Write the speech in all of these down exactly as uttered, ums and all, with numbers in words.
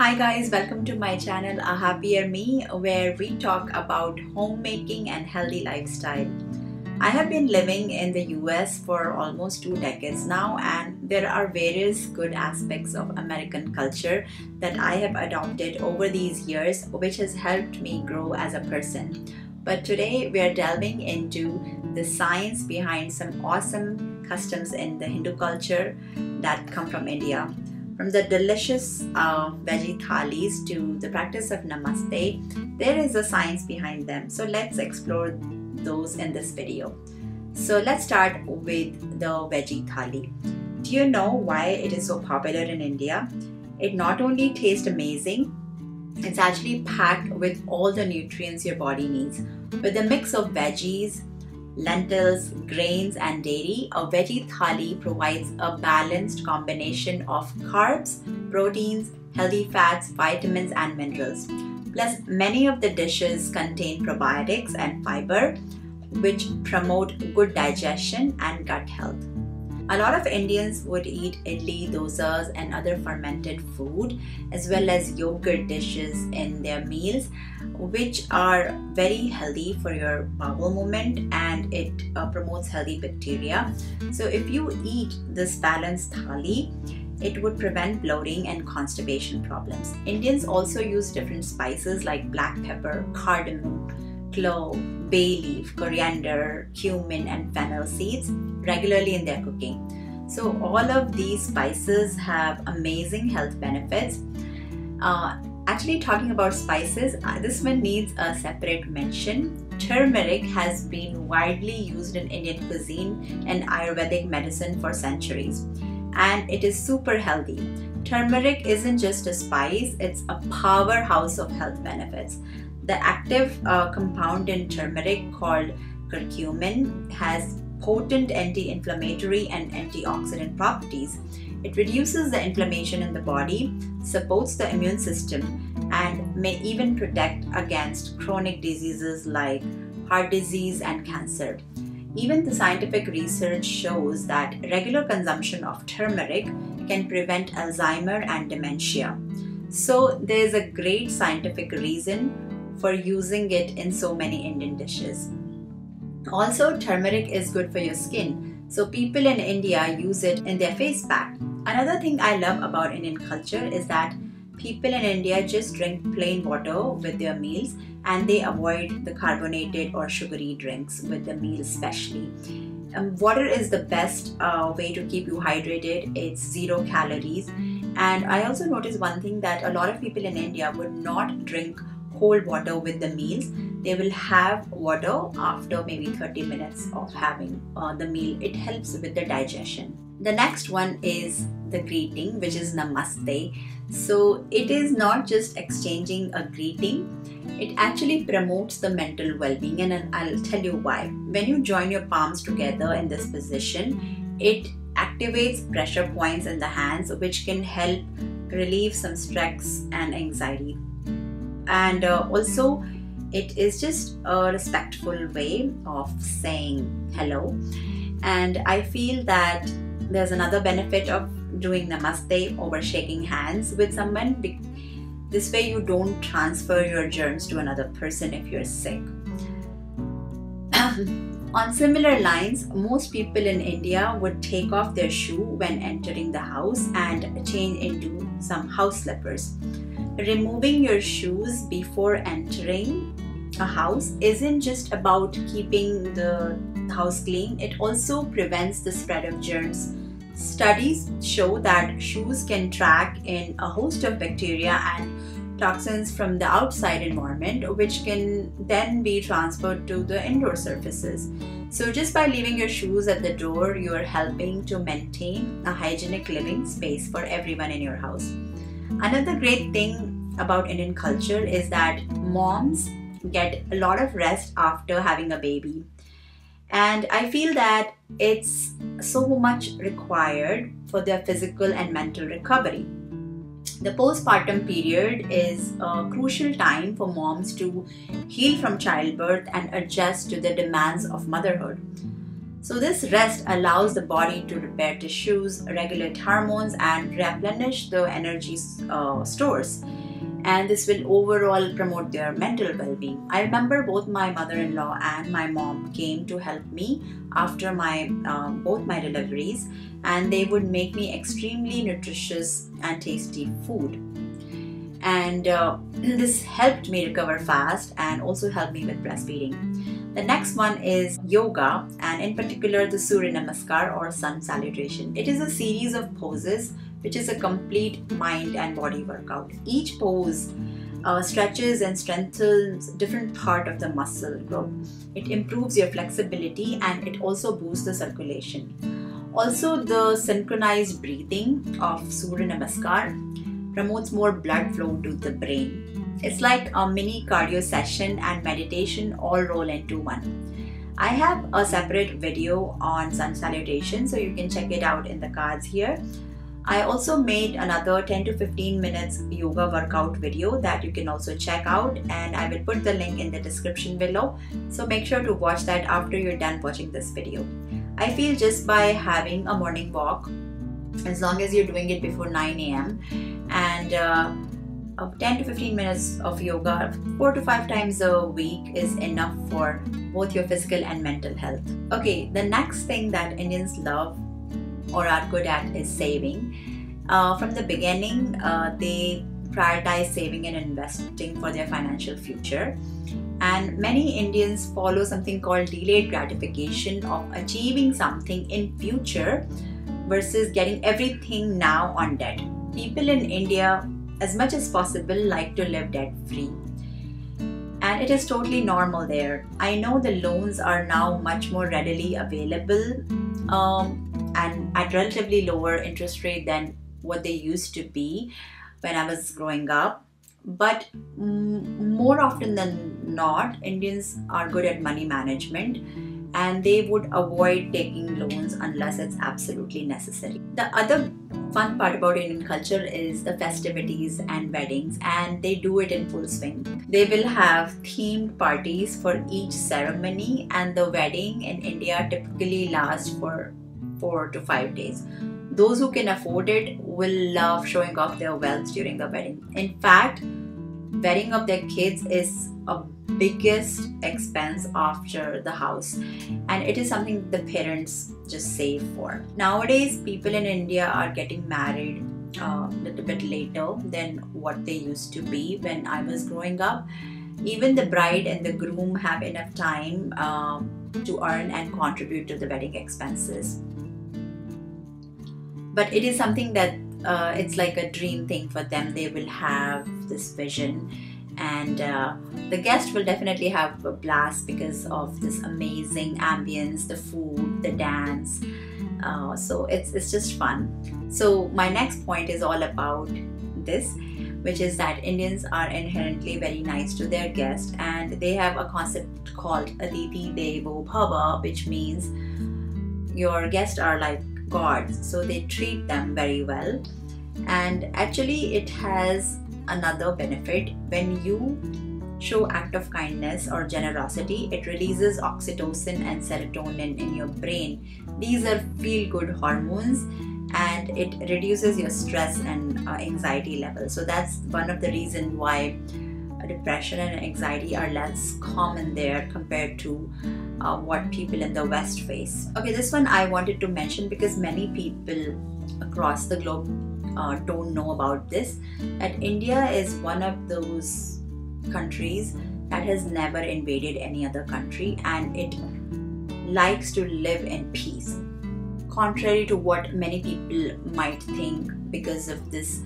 Hi guys, welcome to my channel A Happier Me, where we talk about homemaking and healthy lifestyle. I have been living in the U S for almost two decades now, and there are various good aspects of American culture that I have adopted over these years, which has helped me grow as a person. But today we are delving into the science behind some awesome customs in the Hindu culture that come from India. From the delicious uh, veggie thalis to the practice of Namaste, there is a science behind them. So let's explore those in this video. So let's start with the veggie thali. Do you know why it is so popular in India? It not only tastes amazing, it's actually packed with all the nutrients your body needs. With a mix of veggies, lentils, grains and dairy, a veggie thali provides a balanced combination of carbs, proteins, healthy fats, vitamins and minerals. Plus, many of the dishes contain probiotics and fiber, which promote good digestion and gut health. A lot of Indians would eat idli, dosas and other fermented food, as well as yogurt dishes in their meals, which are very healthy for your bowel movement, and it uh, promotes healthy bacteria. So if you eat this balanced thali, it would prevent bloating and constipation problems. Indians also use different spices like black pepper, cardamom, clove, bay leaf, coriander, cumin and fennel seeds regularly in their cooking. So all of these spices have amazing health benefits. Uh, actually, talking about spices, uh, this one needs a separate mention. Turmeric has been widely used in Indian cuisine and Ayurvedic medicine for centuries, and it is super healthy. Turmeric isn't just a spice, it's a powerhouse of health benefits. The active uh, compound in turmeric, called curcumin, has potent anti-inflammatory and antioxidant properties. It reduces the inflammation in the body, supports the immune system, and may even protect against chronic diseases like heart disease and cancer. Even the scientific research shows that regular consumption of turmeric can prevent Alzheimer's and dementia. So there is a great scientific reason for using it in so many Indian dishes. Also, turmeric is good for your skin, so people in India use it in their face pack. Another thing I love about Indian culture is that people in India just drink plain water with their meals, and they avoid the carbonated or sugary drinks with the meal especially. Um, water is the best uh, way to keep you hydrated. It's zero calories. And I also noticed one thing, that a lot of people in India would not drink cold water with the meals. They will have water after maybe thirty minutes of having uh, the meal. It helps with the digestion. The next one is the greeting, which is Namaste. So it is not just exchanging a greeting, it actually promotes the mental well-being, and I'll tell you why. When you join your palms together in this position, it activates pressure points in the hands, which can help relieve some stress and anxiety. And uh, also, it is just a respectful way of saying hello. And I feel that there's another benefit of doing Namaste over shaking hands with someone. This way you don't transfer your germs to another person if you're sick. On similar lines, most people in India would take off their shoe when entering the house and change into some house slippers. Removing your shoes before entering a house isn't just about keeping the house clean, it also prevents the spread of germs. Studies show that shoes can track in a host of bacteria and toxins from the outside environment, which can then be transferred to the indoor surfaces. So just by leaving your shoes at the door, you are helping to maintain a hygienic living space for everyone in your house. Another great thing about Indian culture is that moms get a lot of rest after having a baby. And I feel that it's so much required for their physical and mental recovery. The postpartum period is a crucial time for moms to heal from childbirth and adjust to the demands of motherhood. So this rest allows the body to repair tissues, regulate hormones, and replenish the energy uh, stores. And this will overall promote their mental well-being. I remember both my mother-in-law and my mom came to help me after my uh, both my deliveries, and they would make me extremely nutritious and tasty food. And uh, this helped me recover fast and also helped me with breastfeeding. The next one is yoga, and in particular the Surya Namaskar or sun salutation. It is a series of poses which is a complete mind and body workout. Each pose uh, stretches and strengthens different part of the muscle group. It improves your flexibility and it also boosts the circulation. Also, the synchronized breathing of Surya Namaskar promotes more blood flow to the brain. It's like a mini cardio session and meditation all roll into one. I have a separate video on sun salutation, so you can check it out in the cards here. I also made another ten to fifteen minutes yoga workout video that you can also check out, and I will put the link in the description below. So make sure to watch that after you're done watching this video. I feel just by having a morning walk, as long as you're doing it before nine A M and uh, ten to fifteen minutes of yoga four to five times a week is enough for both your physical and mental health. Okay, the next thing that Indians love or are good at is saving. Uh, from the beginning, uh, they prioritize saving and investing for their financial future. And many Indians follow something called delayed gratification of achieving something in future versus getting everything now on debt. People in India, as much as possible, like to live debt-free. And it is totally normal there. I know the loans are now much more readily available um, and at relatively lower interest rate than what they used to be when I was growing up. But more often than not, Indians are good at money management, and they would avoid taking loans unless it's absolutely necessary. The other fun part about Indian culture is the festivities and weddings, and they do it in full swing. They will have themed parties for each ceremony, and the wedding in India typically lasts for four to five days. Those who can afford it will love showing off their wealth during the wedding. In fact, wedding of their kids is a biggest expense after the house, and it is something the parents just save for. Nowadays, people in India are getting married a uh, little bit later than what they used to be when I was growing up. Even the bride and the groom have enough time uh, to earn and contribute to the wedding expenses. But it is something that uh, it's like a dream thing for them. They will have this vision, and uh, the guest will definitely have a blast because of this amazing ambience, the food, the dance. Uh, so it's, it's just fun. So my next point is all about this, which is that Indians are inherently very nice to their guests, and they have a concept called Atithi Devo Bhava, which means your guests are like gods, so they treat them very well. And actually it has another benefit. When you show act of kindness or generosity, it releases oxytocin and serotonin in your brain. These are feel-good hormones, and it reduces your stress and uh, anxiety level. So that's one of the reasons why depression and anxiety are less common there compared to uh, what people in the West face. Okay, this one I wanted to mention because many people across the globe Uh, don't know about this, that India is one of those countries that has never invaded any other country, and it likes to live in peace, contrary to what many people might think because of this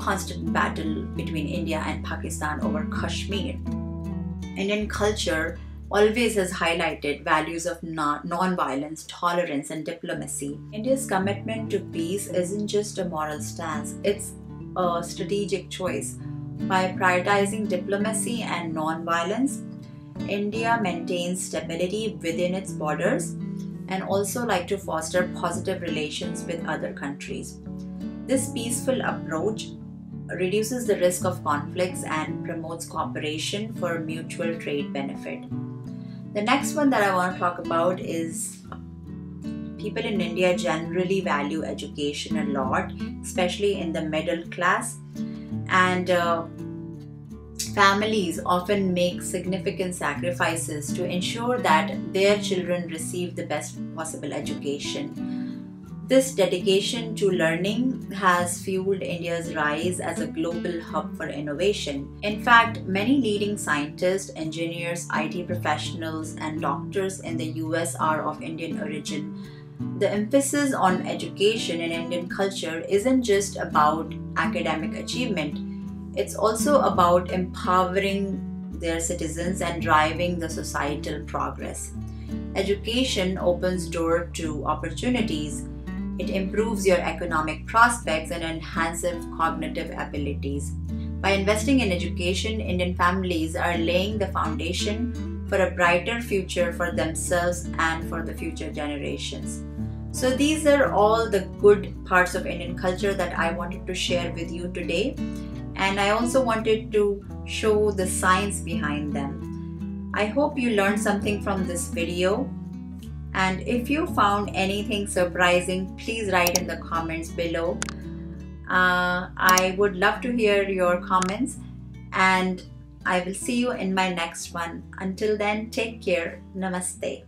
constant battle between India and Pakistan over Kashmir. Indian culture always has highlighted values of non-violence, tolerance, and diplomacy. India's commitment to peace isn't just a moral stance, it's a strategic choice. By prioritizing diplomacy and non-violence, India maintains stability within its borders and also like to foster positive relations with other countries. This peaceful approach reduces the risk of conflicts and promotes cooperation for mutual trade benefit. The next one that I want to talk about is people in India generally value education a lot, especially in the middle class, and uh, families often make significant sacrifices to ensure that their children receive the best possible education. This dedication to learning has fueled India's rise as a global hub for innovation. In fact, many leading scientists, engineers, I T professionals, and doctors in the U S are of Indian origin. The emphasis on education in Indian culture isn't just about academic achievement. It's also about empowering their citizens and driving the societal progress. Education opens door to opportunities. It improves your economic prospects and enhances cognitive abilities. By investing in education, Indian families are laying the foundation for a brighter future for themselves and for the future generations. So these are all the good parts of Indian culture that I wanted to share with you today. And I also wanted to show the science behind them. I hope you learned something from this video. And if you found anything surprising, please write in the comments below. Uh, I would love to hear your comments. And I will see you in my next one. Until then, take care. Namaste.